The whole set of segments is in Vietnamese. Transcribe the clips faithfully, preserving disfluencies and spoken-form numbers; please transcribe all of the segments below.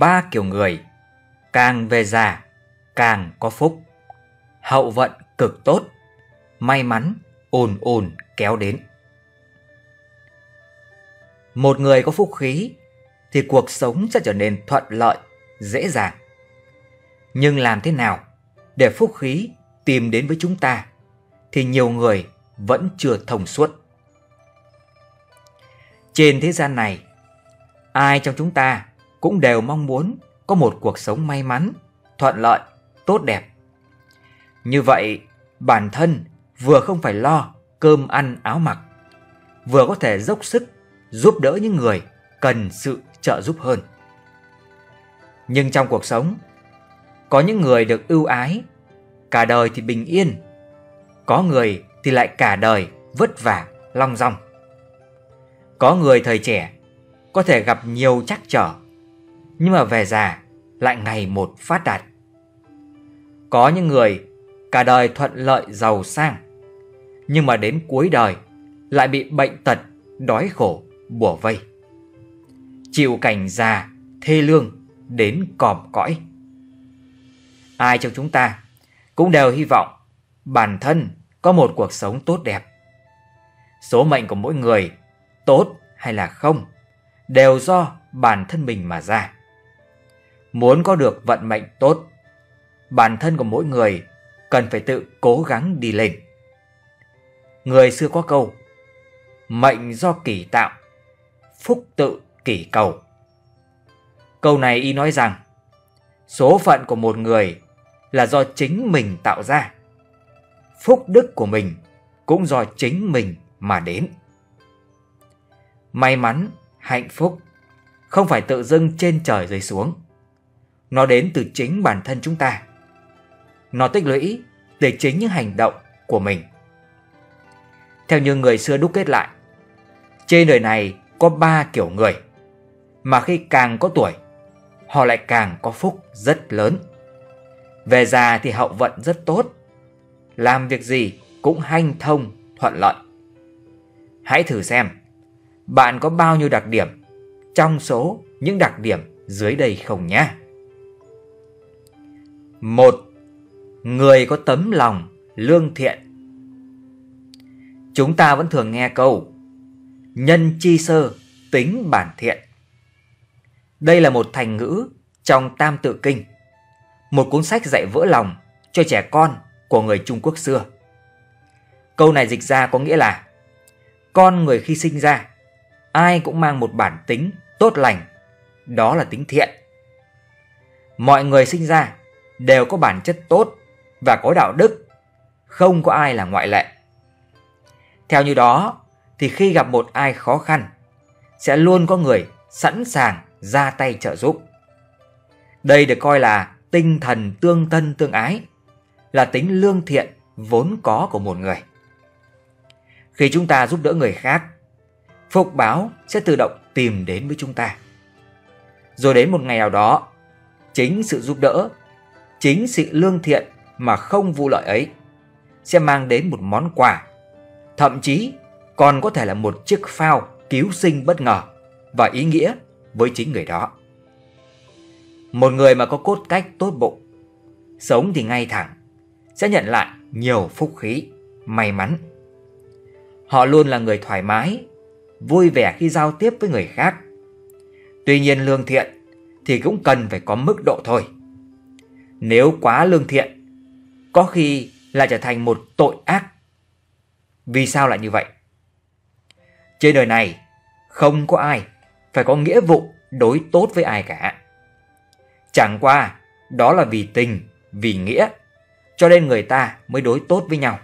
ba kiểu người, càng về già càng có phúc, hậu vận cực tốt, may mắn ùn ùn kéo đến. Một người có phúc khí thì cuộc sống sẽ trở nên thuận lợi, dễ dàng. Nhưng làm thế nào để phúc khí tìm đến với chúng ta thì nhiều người vẫn chưa thông suốt. Trên thế gian này, ai trong chúng ta cũng đều mong muốn có một cuộc sống may mắn, thuận lợi, tốt đẹp. Như vậy, bản thân vừa không phải lo cơm ăn áo mặc, vừa có thể dốc sức giúp đỡ những người cần sự trợ giúp hơn. Nhưng trong cuộc sống, có những người được ưu ái, cả đời thì bình yên, có người thì lại cả đời vất vả long dong. Có người thời trẻ có thể gặp nhiều trắc trở, nhưng mà về già lại ngày một phát đạt. Có những người cả đời thuận lợi giàu sang, nhưng mà đến cuối đời lại bị bệnh tật, đói khổ bủa vây, chịu cảnh già thê lương đến còm cõi. Ai trong chúng ta cũng đều hy vọng bản thân có một cuộc sống tốt đẹp. Số mệnh của mỗi người, tốt hay là không, đều do bản thân mình mà ra. Muốn có được vận mệnh tốt, bản thân của mỗi người cần phải tự cố gắng đi lên. Người xưa có câu, mệnh do kỷ tạo, phúc tự kỷ cầu. Câu này ý nói rằng, số phận của một người là do chính mình tạo ra, phúc đức của mình cũng do chính mình mà đến. May mắn, hạnh phúc không phải tự dưng trên trời rơi xuống, nó đến từ chính bản thân chúng ta. Nó tích lũy từ chính những hành động của mình. Theo như người xưa đúc kết lại, trên đời này có ba kiểu người, mà khi càng có tuổi, họ lại càng có phúc rất lớn. Về già thì hậu vận rất tốt, làm việc gì cũng hanh thông, thuận lợi. Hãy thử xem, bạn có bao nhiêu đặc điểm trong số những đặc điểm dưới đây không nhé? một. Người có tấm lòng lương thiện. Chúng ta vẫn thường nghe câu nhân chi sơ tính bản thiện. Đây là một thành ngữ trong Tam Tự Kinh, một cuốn sách dạy vỡ lòng cho trẻ con của người Trung Quốc xưa. Câu này dịch ra có nghĩa là con người khi sinh ra, ai cũng mang một bản tính tốt lành, đó là tính thiện. Mọi người sinh ra đều có bản chất tốt và có đạo đức, không có ai là ngoại lệ. Theo như đó thì khi gặp một ai khó khăn, sẽ luôn có người sẵn sàng ra tay trợ giúp. Đây được coi là tinh thần tương thân tương ái, là tính lương thiện vốn có của một người. Khi chúng ta giúp đỡ người khác, phúc báo sẽ tự động tìm đến với chúng ta. Rồi đến một ngày nào đó, chính sự giúp đỡ, chính sự lương thiện mà không vụ lợi ấy sẽ mang đến một món quà, thậm chí còn có thể là một chiếc phao cứu sinh bất ngờ và ý nghĩa với chính người đó. Một người mà có cốt cách tốt bụng, sống thì ngay thẳng, sẽ nhận lại nhiều phúc khí, may mắn. Họ luôn là người thoải mái, vui vẻ khi giao tiếp với người khác. Tuy nhiên lương thiện thì cũng cần phải có mức độ thôi. Nếu quá lương thiện, có khi lại trở thành một tội ác. Vì sao lại như vậy? Trên đời này, không có ai phải có nghĩa vụ đối tốt với ai cả. Chẳng qua, đó là vì tình, vì nghĩa, cho nên người ta mới đối tốt với nhau.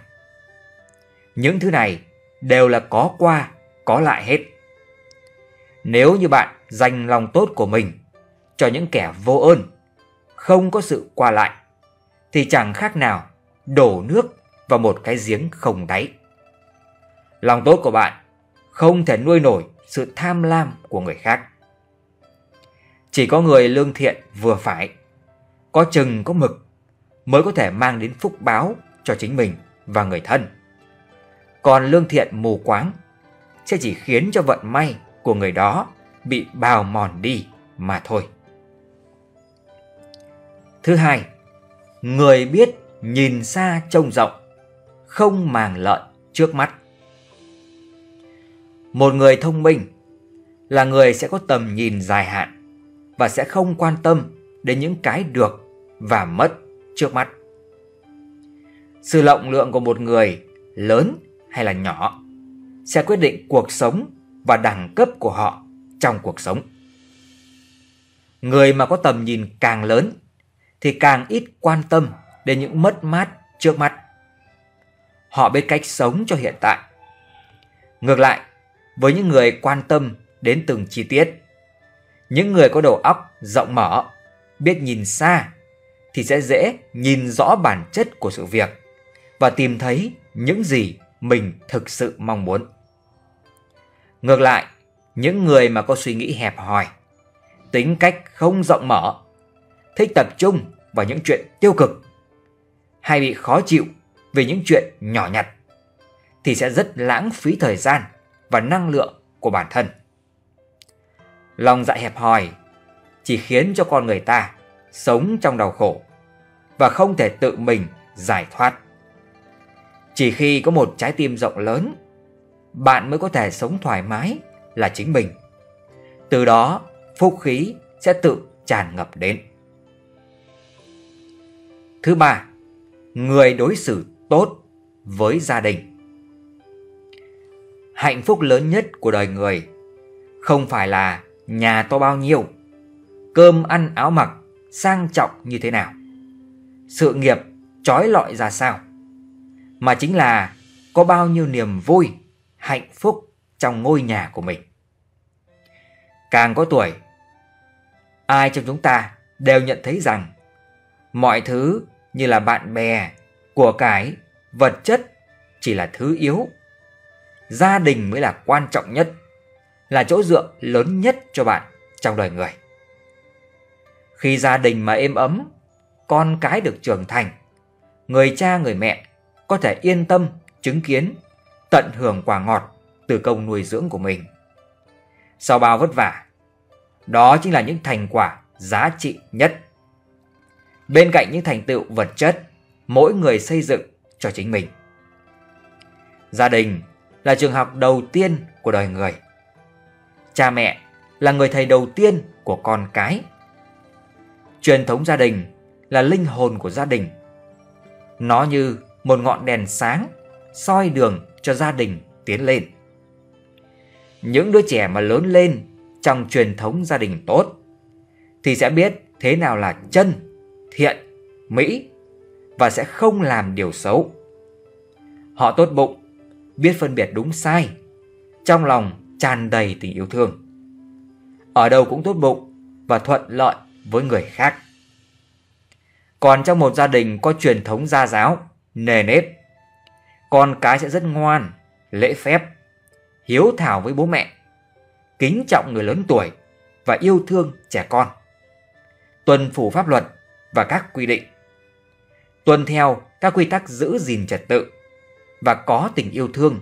Những thứ này đều là có qua, có lại hết. Nếu như bạn dành lòng tốt của mình cho những kẻ vô ơn, không có sự qua lại, thì chẳng khác nào đổ nước vào một cái giếng không đáy. Lòng tốt của bạn không thể nuôi nổi sự tham lam của người khác. Chỉ có người lương thiện vừa phải, có chừng có mực, mới có thể mang đến phúc báo cho chính mình và người thân. Còn lương thiện mù quáng sẽ chỉ khiến cho vận may của người đó bị bào mòn đi mà thôi. Thứ hai, người biết nhìn xa trông rộng, không màng lợi trước mắt. Một người thông minh là người sẽ có tầm nhìn dài hạn và sẽ không quan tâm đến những cái được và mất trước mắt. Sự rộng lượng của một người, lớn hay là nhỏ, sẽ quyết định cuộc sống và đẳng cấp của họ trong cuộc sống. Người mà có tầm nhìn càng lớn thì càng ít quan tâm đến những mất mát trước mắt. Họ biết cách sống cho hiện tại. Ngược lại, với những người quan tâm đến từng chi tiết, những người có đầu óc rộng mở, biết nhìn xa thì sẽ dễ nhìn rõ bản chất của sự việc và tìm thấy những gì mình thực sự mong muốn. Ngược lại, những người mà có suy nghĩ hẹp hòi, tính cách không rộng mở, thích tập trung vào những chuyện tiêu cực, hay bị khó chịu về những chuyện nhỏ nhặt, thì sẽ rất lãng phí thời gian và năng lượng của bản thân. Lòng dạ hẹp hòi chỉ khiến cho con người ta sống trong đau khổ và không thể tự mình giải thoát. Chỉ khi có một trái tim rộng lớn, bạn mới có thể sống thoải mái là chính mình. Từ đó, phúc khí sẽ tự tràn ngập đến. Thứ ba, người đối xử tốt với gia đình. Hạnh phúc lớn nhất của đời người không phải là nhà to bao nhiêu, cơm ăn áo mặc sang trọng như thế nào, sự nghiệp chói lọi ra sao, mà chính là có bao nhiêu niềm vui, hạnh phúc trong ngôi nhà của mình. Càng có tuổi, ai trong chúng ta đều nhận thấy rằng mọi thứ như là bạn bè, của cải, vật chất chỉ là thứ yếu. Gia đình mới là quan trọng nhất, là chỗ dựa lớn nhất cho bạn trong đời người. Khi gia đình mà êm ấm, con cái được trưởng thành, người cha người mẹ có thể yên tâm chứng kiến, tận hưởng quả ngọt từ công nuôi dưỡng của mình sau bao vất vả. Đó chính là những thành quả giá trị nhất. Bên cạnh những thành tựu vật chất, mỗi người xây dựng cho chính mình. Gia đình là trường học đầu tiên của đời người. Cha mẹ là người thầy đầu tiên của con cái. Truyền thống gia đình là linh hồn của gia đình. Nó như một ngọn đèn sáng soi đường cho gia đình tiến lên. Những đứa trẻ mà lớn lên trong truyền thống gia đình tốt thì sẽ biết thế nào là chân, thiện, mỹ và sẽ không làm điều xấu. Họ tốt bụng, biết phân biệt đúng sai, trong lòng tràn đầy tình yêu thương. Ở đâu cũng tốt bụng và thuận lợi với người khác. Còn trong một gia đình có truyền thống gia giáo, nề nếp, con cái sẽ rất ngoan, lễ phép, hiếu thảo với bố mẹ, kính trọng người lớn tuổi và yêu thương trẻ con, tuân thủ pháp luật và các quy định, tuân theo các quy tắc giữ gìn trật tự và có tình yêu thương,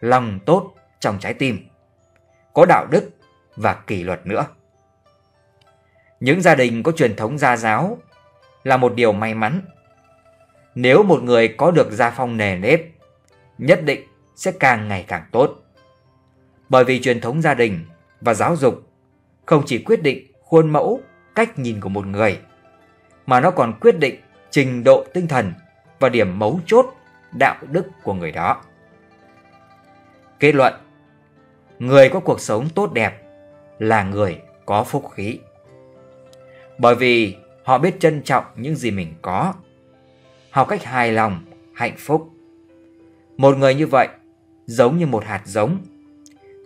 lòng tốt trong trái tim, có đạo đức và kỷ luật nữa. Những gia đình có truyền thống gia giáo là một điều may mắn. Nếu một người có được gia phong nề nếp, nhất định sẽ càng ngày càng tốt. Bởi vì truyền thống gia đình và giáo dục không chỉ quyết định khuôn mẫu, cách nhìn của một người, mà nó còn quyết định trình độ tinh thần và điểm mấu chốt đạo đức của người đó. Kết luận, người có cuộc sống tốt đẹp là người có phúc khí. Bởi vì họ biết trân trọng những gì mình có, học cách hài lòng, hạnh phúc. Một người như vậy giống như một hạt giống,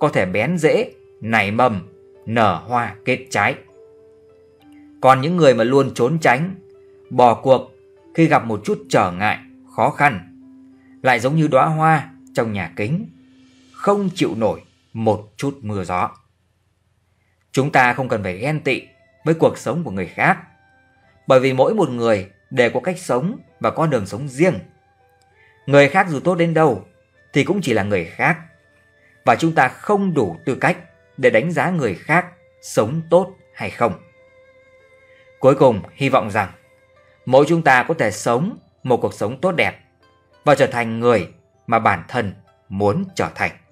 có thể bén rễ, nảy mầm, nở hoa kết trái. Còn những người mà luôn trốn tránh, bỏ cuộc khi gặp một chút trở ngại, khó khăn, lại giống như đóa hoa trong nhà kính, không chịu nổi một chút mưa gió. Chúng ta không cần phải ghen tị với cuộc sống của người khác, bởi vì mỗi một người đều có cách sống và con đường sống riêng. Người khác dù tốt đến đâu thì cũng chỉ là người khác, và chúng ta không đủ tư cách để đánh giá người khác sống tốt hay không. Cuối cùng, hy vọng rằng mỗi chúng ta có thể sống một cuộc sống tốt đẹp và trở thành người mà bản thân muốn trở thành.